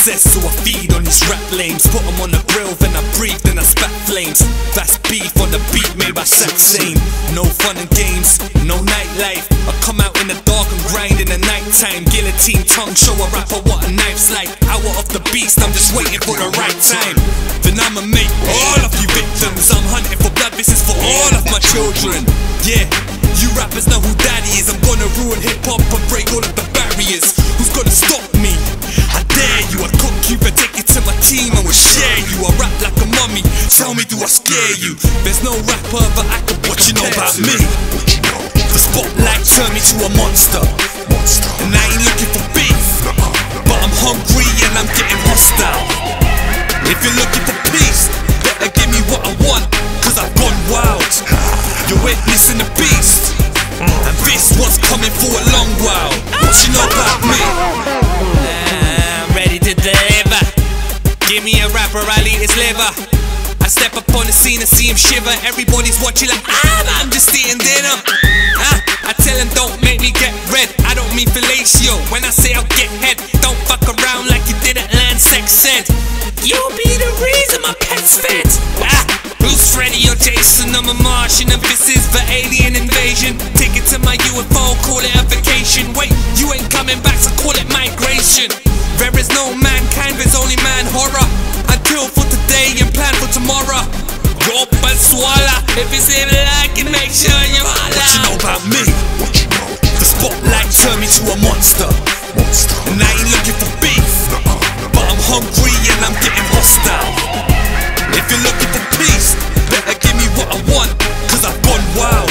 success, so I feed on these rap lanes. Put them on the grill, then I breathe, then I spat flames. Fast beef on the beat made by Saxain. No fun and games, no nightlife. I come out in the dark and grind in the nighttime. Guillotine tongue, show a rapper what a knife's like. Hour off the beast, I'm just waiting for the right time. Then I'ma make all of you victims. I'm hunting for blood, this is for all of my children. Yeah, you rappers know who daddy is. I'm gonna ruin hip-hop and break all of the barriers. Who's gonna stop me? I dare you, I cook you, but take it to my team, I will share you. I rap like a mummy, tell me do I scare you? There's no rapper that I could what you know about me. The spotlight turned me to a monster, and I ain't looking for beef, but I'm hungry and I'm getting hostile. If you're looking for peace, better give me what I want, cause I've gone wild. You're witnessing the beast, and this was coming for a long while. What you know about me? Give me a rapper, I'll eat his liver. I step up on the scene and see him shiver. Everybody's watching like, I'm just eating dinner. I tell him don't make me get red. I don't mean fellatio, when I say I'll get head. Don't fuck around like you did at Landsex said. You'll be the reason my pet's fed. Who's Freddy or Jason? I'm a Martian and this is the alien invasion. Take it to my UFO, call it a vacation. Wait, you ain't coming back, so call it migration. There is no mankind, there's only man horror. Until for today and plan for tomorrow. Rope and swallow. If you see me liking, make sure you holler. What you know about me? The spotlight turned me to a monster, and I ain't looking for beef, but I'm hungry and I'm getting hostile. If you're looking for peace, better give me what I want, cause I've gone wild.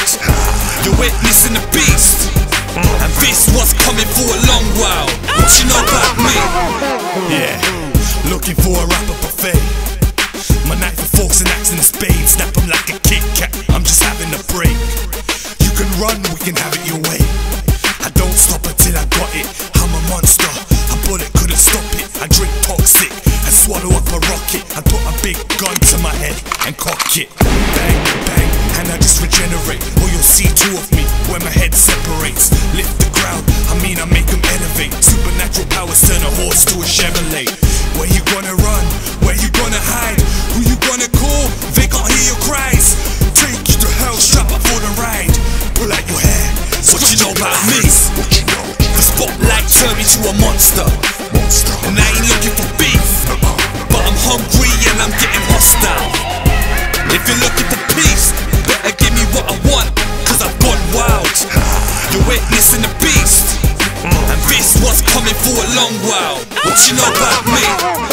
You're witnessing the beast, and this was coming for a long while. What you know about me? Yeah, looking for a rapper buffet. My knife and forks and axe and a spade, snap them like a Kit Kat, I'm just having a break. You can run, we can have it your way. I don't stop until I got it. I'm a monster, a bullet couldn't stop it. I drink toxic and swallow up a rocket. I put a big gun to my head and cock it. Bang, bang, and I just regenerate. Or you'll see two of me when my head separates. Lift the ground, I mean I make them elevate. Supernatural powers turn a horse to a Chevrolet. Where you gonna run? Where you gonna hide? Who you gonna call? They can't hear your cries. Take you to hell, strap up for the ride. Pull out your hair, what you know about me? The spotlight turned me to a monster, and I ain't looking for beef, but I'm hungry and I'm getting hostile. If you're looking for peace, better give me what I want, cause I've gone wild. You're witnessing the beast, and this was coming for a long while. What you know about me?